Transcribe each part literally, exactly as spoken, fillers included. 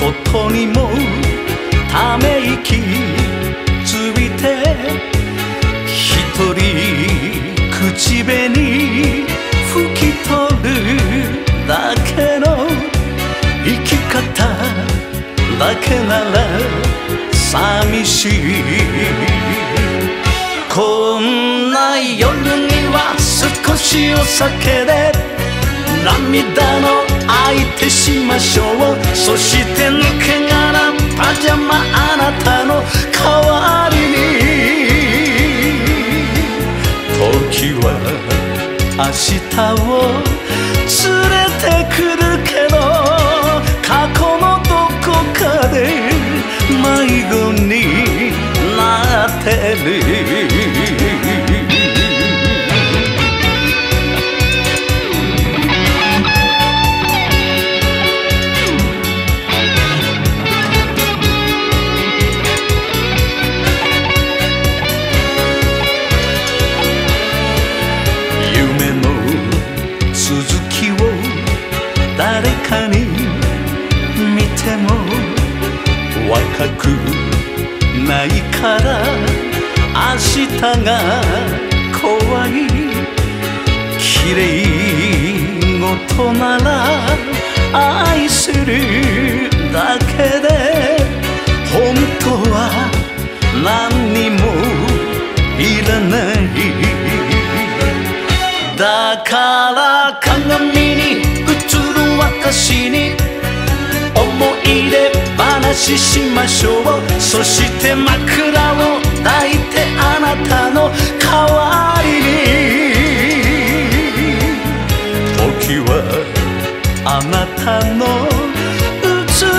ことにもため息ついて」「ひとり口紅拭き取るだけの生き方だけなら寂しい」「こんな夜には少しお酒で涙の相手しましょう」「そして抜け殻パジャマあなたの代わりに」「時は明日を連れてくるけど」「過去のどこかで迷子になってる」若くないから明日が怖い綺麗事なら愛するだけで本当は何にもいらないだから鏡に映る私に思い出話しましょうそして枕を抱いてあなたの代わりに時はあなたの映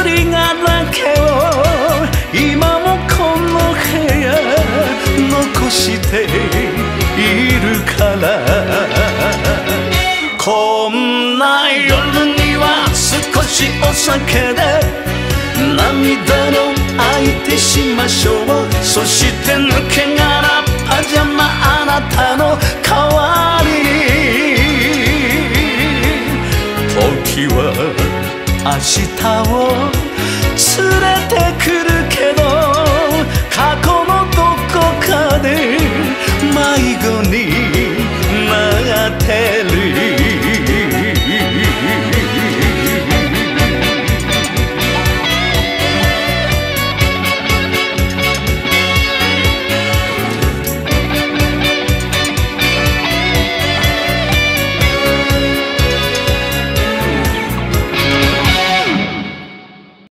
りがだけを今もこの部屋残しているからこんな夜には少しお酒で涙の相手しましょうそして抜け殻パジャマあなたの代わりに時は明日を連れてくるけど